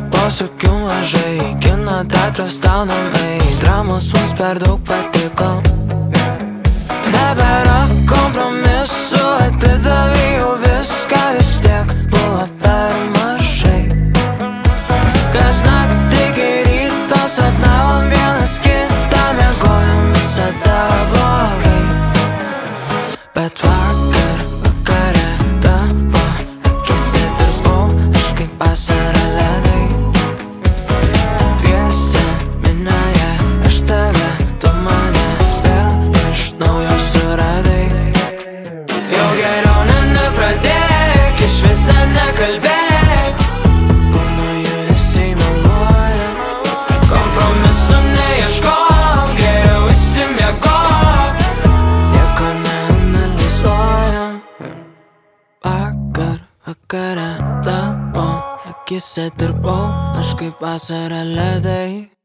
daug posūkių mažai, kino teatras tau namai, dramos mums per daug patiko. Nebėra kompromisu, atidavai jau viską, vis tiek buvo per mažai. Kas naktį iki ryto sapnavom vienas kitą, miegojom visada blogai. Bet vakar vakare tavo akise dirbau, aš kaip vasara ledai. Dviese minioje, aš tave, tu mane vėl iš naujo suradai. Jau geriau nepradėk, iš vis nekalbėk, kūno judesiai meluoja, kompromisu neieškok, geriau išsimiegok, nieko neanalizuojam. Vakar vakare tavo akise dirbau, aš kaip vasara ledai.